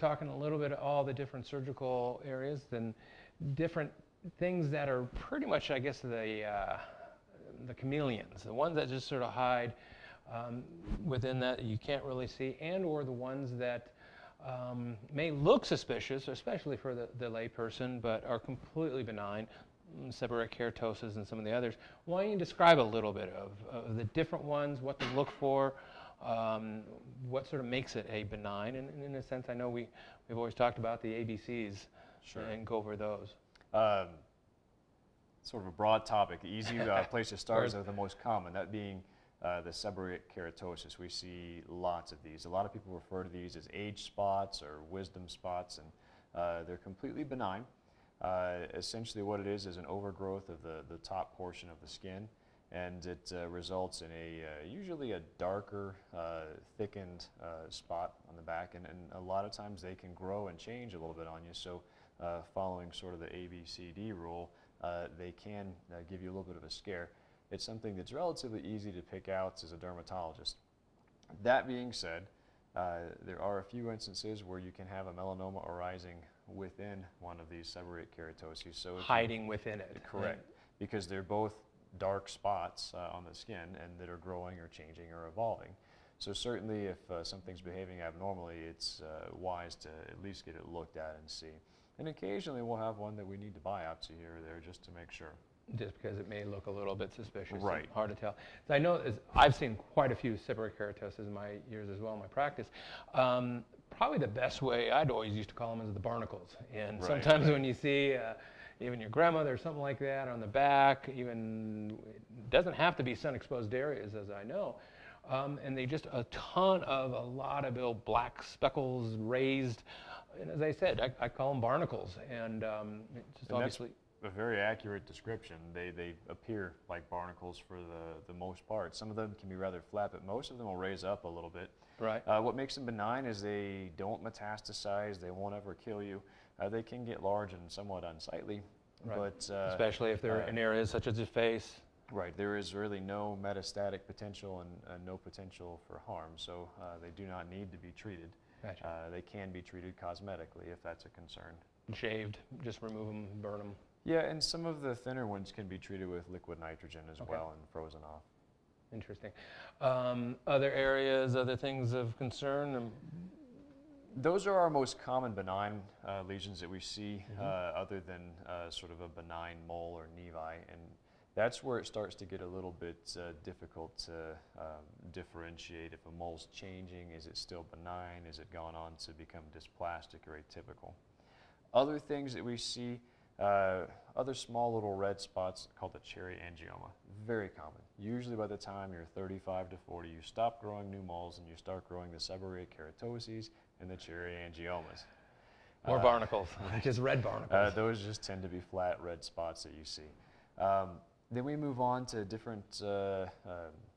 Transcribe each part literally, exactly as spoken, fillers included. talking a little bit of all the different surgical areas, then different things that are pretty much, I guess, the uh, the chameleons, the ones that just sort of hide um, within that you can't really see, and or the ones that um, may look suspicious, especially for the, the layperson, but are completely benign, seborrheic keratosis and some of the others. Why don't you describe a little bit of, of the different ones, what to look for, um, what sort of makes it a benign, and, and in a sense, I know we, we've always talked about the A B Cs, sure, and go over those. Um, sort of a broad topic. The easy uh, place to start is the most common, that being uh, the seborrheic keratosis. We see lots of these. A lot of people refer to these as age spots or wisdom spots, and uh, they're completely benign. Uh, essentially what it is is an overgrowth of the, the top portion of the skin, and it uh, results in a uh, usually a darker, uh, thickened uh, spot on the back, and, and a lot of times they can grow and change a little bit on you. So uh, following sort of the A B C D rule, uh, they can uh, give you a little bit of a scare. It's something that's relatively easy to pick out as a dermatologist. That being said, uh, there are a few instances where you can have a melanoma arising within one of these seborrheic keratoses. So hiding within it. Correct. Because they're both dark spots uh, on the skin and that are growing or changing or evolving. So certainly if uh, something's behaving abnormally, it's uh, wise to at least get it looked at and see. And occasionally we'll have one that we need to biopsy here or there just to make sure. Just because it may look a little bit suspicious, right, and hard to tell. So I know I've seen quite a few seborrheic keratoses in my years as well in my practice. Um, probably the best way, I'd always used to call them, is the barnacles. And right, sometimes when you see uh, even your grandmother or something like that on the back, even it doesn't have to be sun-exposed areas, as I know. Um, and they just a ton of a lot of little black speckles raised. And as I said, I, I call them barnacles. And um, just and obviously. A very accurate description. They, they appear like barnacles for the, the most part. Some of them can be rather flat, but most of them will raise up a little bit. Right. Uh, what makes them benign is they don't metastasize, they won't ever kill you. Uh, they can get large and somewhat unsightly. Right. But, uh, especially if they're uh, in areas such as the face. Right. There is really no metastatic potential and uh, no potential for harm, so uh, they do not need to be treated. Gotcha. Uh, they can be treated cosmetically if that's a concern. Shaved, just remove them, burn them. Yeah, and some of the thinner ones can be treated with liquid nitrogen as okay. well and frozen off. Interesting. Um, other areas, other things of concern? Um, Those are our most common benign uh, lesions that we see, mm-hmm. uh, other than uh, sort of a benign mole or nevi, and that's where it starts to get a little bit uh, difficult to um, differentiate if a mole's changing. Is it still benign? Is it gone on to become dysplastic or atypical? Other things that we see, Uh, other small little red spots called the cherry angioma, very common. Usually by the time you're thirty-five to forty, you stop growing new moles and you start growing the seborrheic keratoses and the cherry angiomas. Or uh, barnacles, just red barnacles. Uh, those just tend to be flat red spots that you see. Um, then we move on to different uh, uh,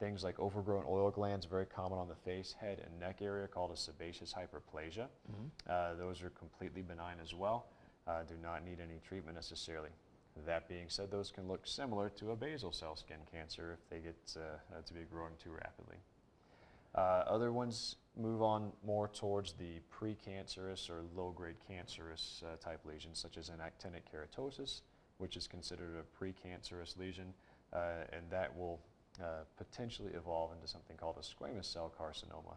things like overgrown oil glands, very common on the face, head, and neck area, called a sebaceous hyperplasia. Mm-hmm. uh, those are completely benign as well. Uh, do not need any treatment necessarily. That being said, those can look similar to a basal cell skin cancer if they get uh, to be growing too rapidly. Uh, other ones move on more towards the precancerous or low-grade cancerous uh, type lesions, such as an actinic keratosis, which is considered a precancerous lesion, uh, and that will uh, potentially evolve into something called a squamous cell carcinoma.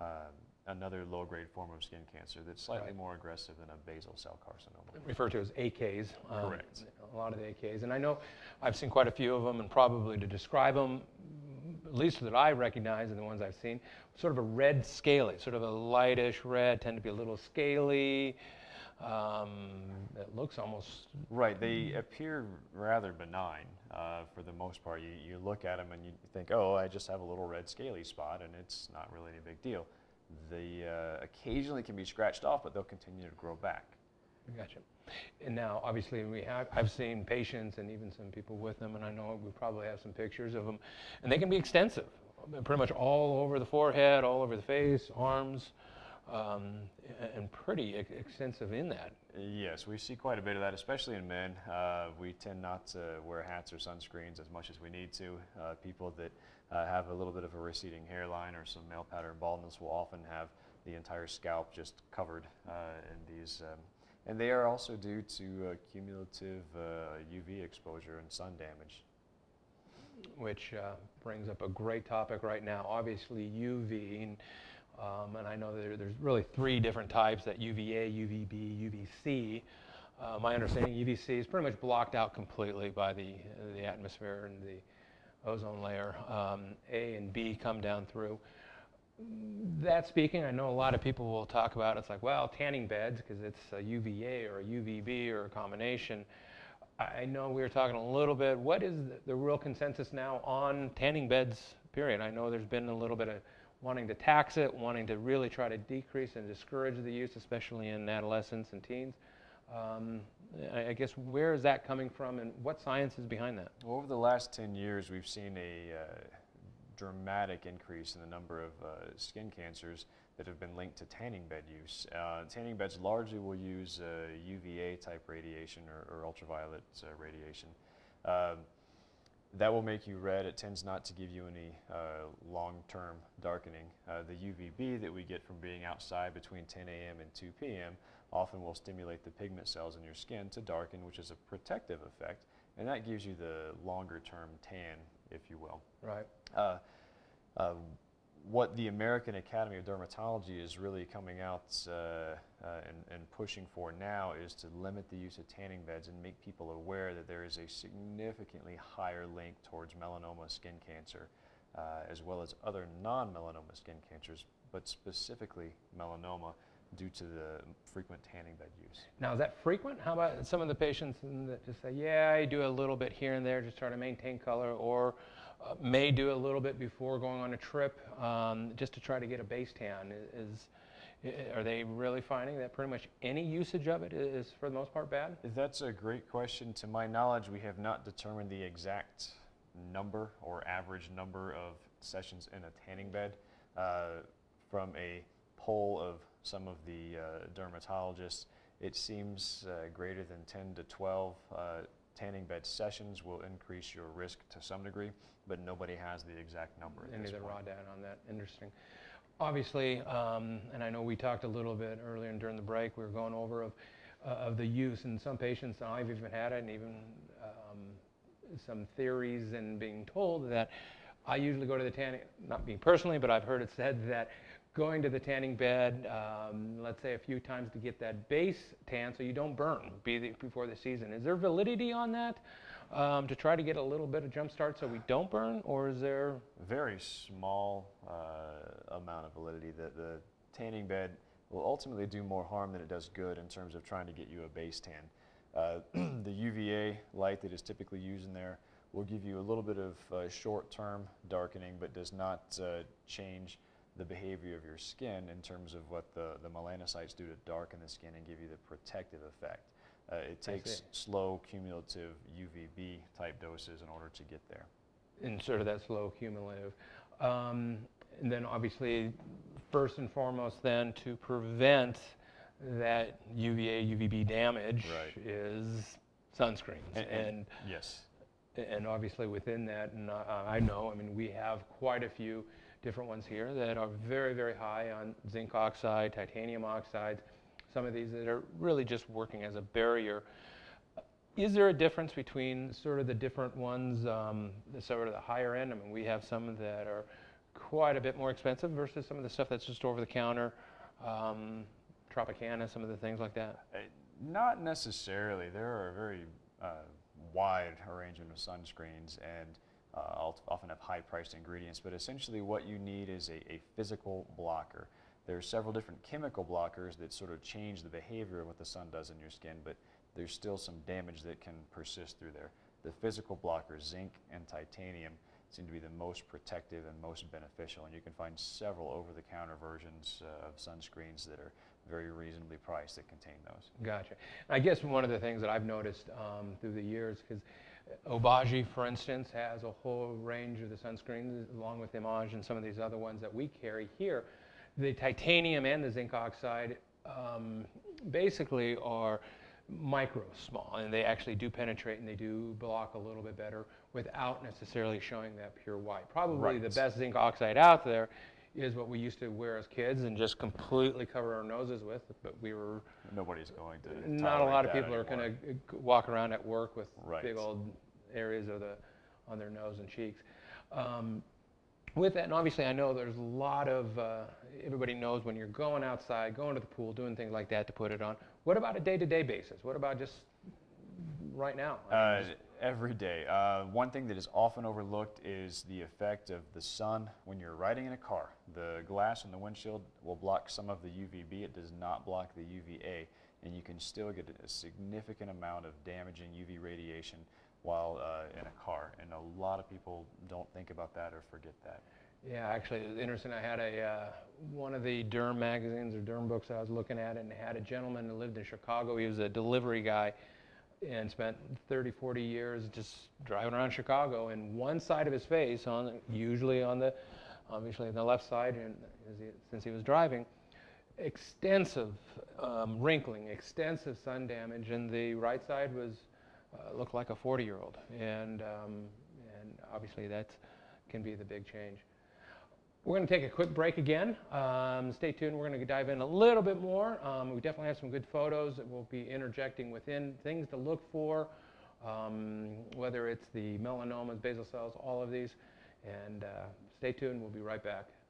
Um, another low-grade form of skin cancer that's slightly right. more aggressive than a basal cell carcinoma. Referred to as A Ks. Um, Correct. A lot of the A Ks. And I know I've seen quite a few of them, and probably to describe them, at least that I recognize and the ones I've seen, sort of a red scaly, sort of a lightish red, tend to be a little scaly. Um, it looks almost... Right. They appear rather benign uh, for the most part. You, you look at them and you think, oh, I just have a little red scaly spot, and it's not really a big deal. They uh, occasionally can be scratched off, but they'll continue to grow back. Gotcha. And now, obviously, we have, I've seen patients and even some people with them, and I know we probably have some pictures of them, and they can be extensive, pretty much all over the forehead, all over the face, arms, um, and pretty ex extensive in that. Yes, we see quite a bit of that, especially in men. Uh, we tend not to wear hats or sunscreens as much as we need to. Uh, people that uh, have a little bit of a receding hairline or some male pattern baldness will often have the entire scalp just covered uh, in these. Um, and they are also due to uh, cumulative uh, U V exposure and sun damage. Which uh, brings up a great topic right now, obviously U V. And, um, and I know there, there's really three different types, that U V A, U V B, U V C. Uh, my understanding, U V C is pretty much blocked out completely by the, uh, the atmosphere and the ozone layer. Um, A and B come down through. That speaking, I know a lot of people will talk about it. It's like, well, tanning beds, because it's a U V A or a U V B or a combination. I know we were talking a little bit. What is the, the real consensus now on tanning beds, period? I know there's been a little bit of wanting to tax it, wanting to really try to decrease and discourage the use, especially in adolescents and teens. Um, I, I guess where is that coming from, and what science is behind that? Well, over the last ten years, we've seen a uh, dramatic increase in the number of uh, skin cancers that have been linked to tanning bed use. Uh, tanning beds largely will use uh, U V A type radiation or, or ultraviolet uh, radiation. Uh, that will make you red. It tends not to give you any uh, long-term darkening. Uh, the U V B that we get from being outside between ten A M and two P M often will stimulate the pigment cells in your skin to darken, which is a protective effect, and that gives you the longer-term tan, if you will. Right. Uh, uh, What the American Academy of Dermatology is really coming out uh, uh, and, and pushing for now is to limit the use of tanning beds and make people aware that there is a significantly higher link towards melanoma skin cancer, uh, as well as other non-melanoma skin cancers, but specifically melanoma due to the frequent tanning bed use. Now, is that frequent? How about some of the patients that just say, yeah, I do a little bit here and there, just try to maintain color, or Uh, may do a little bit before going on a trip, um, just to try to get a base tan. Is, is, are they really finding that pretty much any usage of it is, for the most part, bad? That's a great question. To my knowledge, we have not determined the exact number or average number of sessions in a tanning bed. Uh, from a poll of some of the uh, dermatologists, it seems uh, greater than ten to twelve uh, tanning bed sessions will increase your risk to some degree, but nobody has the exact number. Any of the raw data on that? Interesting. Obviously, um, and I know we talked a little bit earlier and during the break, we were going over of, uh, of the use, and some patients, and I've even had it, and even um, some theories and being told that I usually go to the tanning, not me personally, but I've heard it said that going to the tanning bed, um, let's say a few times to get that base tan so you don't burn be the, before the season. Is there validity on that um, to try to get a little bit of jump start so we don't burn, or is there? Very small uh, amount of validity. The, the tanning bed will ultimately do more harm than it does good in terms of trying to get you a base tan. Uh, the U V A light that is typically used in there will give you a little bit of uh, short-term darkening, but does not uh, change the behavior of your skin in terms of what the, the melanocytes do to darken the skin and give you the protective effect. Uh, it takes slow cumulative U V B type doses in order to get there. And sort of that slow cumulative. Um, and then obviously, first and foremost then, to prevent that U V A, U V B damage, right, is sunscreens. And, and, and yes. And obviously within that, and I, I know, I mean, we have quite a few different ones here that are very, very high on zinc oxide, titanium oxide, some of these that are really just working as a barrier. Is there a difference between sort of the different ones, um, sort of the higher end? I mean, we have some that are quite a bit more expensive versus some of the stuff that's just over the counter, um, Tropicana, some of the things like that? Uh, not necessarily. There are a very uh, wide arrangement of sunscreens, and Uh, often have high-priced ingredients, but essentially what you need is a, a physical blocker. There are several different chemical blockers that sort of change the behavior of what the sun does in your skin, but there's still some damage that can persist through there. The physical blockers, zinc and titanium, seem to be the most protective and most beneficial, and you can find several over-the-counter versions uh, of sunscreens that are very reasonably priced that contain those. Gotcha. I guess one of the things that I've noticed um, through the years, because Obagi, for instance, has a whole range of the sunscreens, along with Image and some of these other ones that we carry here. The titanium and the zinc oxide um, basically are micro small, and they actually do penetrate and they do block a little bit better without necessarily showing that pure white. Probably right. The best zinc oxide out there is what we used to wear as kids and just completely cover our noses with, but we were... Nobody's going to... Not a lot of people anymore. are going to walk around at work with right. big old areas of the, on their nose and cheeks. Um, with that, and obviously I know there's a lot of, uh, everybody knows when you're going outside, going to the pool, doing things like that to put it on. What about a day-to-day basis? What about just right now? I mean, uh, just every day. Uh, one thing that is often overlooked is the effect of the sun when you're riding in a car. The glass in the windshield will block some of the U V B. It does not block the U V A, and you can still get a significant amount of damaging U V radiation while uh, in a car, and a lot of people don't think about that or forget that. Yeah, actually, it was interesting. I had a uh, one of the derm magazines or derm books I was looking at, and had a gentleman who lived in Chicago. He was a delivery guy and spent thirty, forty years just driving around Chicago, and one side of his face, on usually on the, obviously on the left side, and since he was driving, extensive um, wrinkling, extensive sun damage, and the right side was uh, looked like a forty-year-old, and um, and obviously that can be the big change. We're going to take a quick break again. Um, stay tuned. We're going to dive in a little bit more. Um, we definitely have some good photos that we'll be interjecting within, things to look for, um, whether it's the melanomas, basal cells, all of these. And uh, stay tuned. We'll be right back.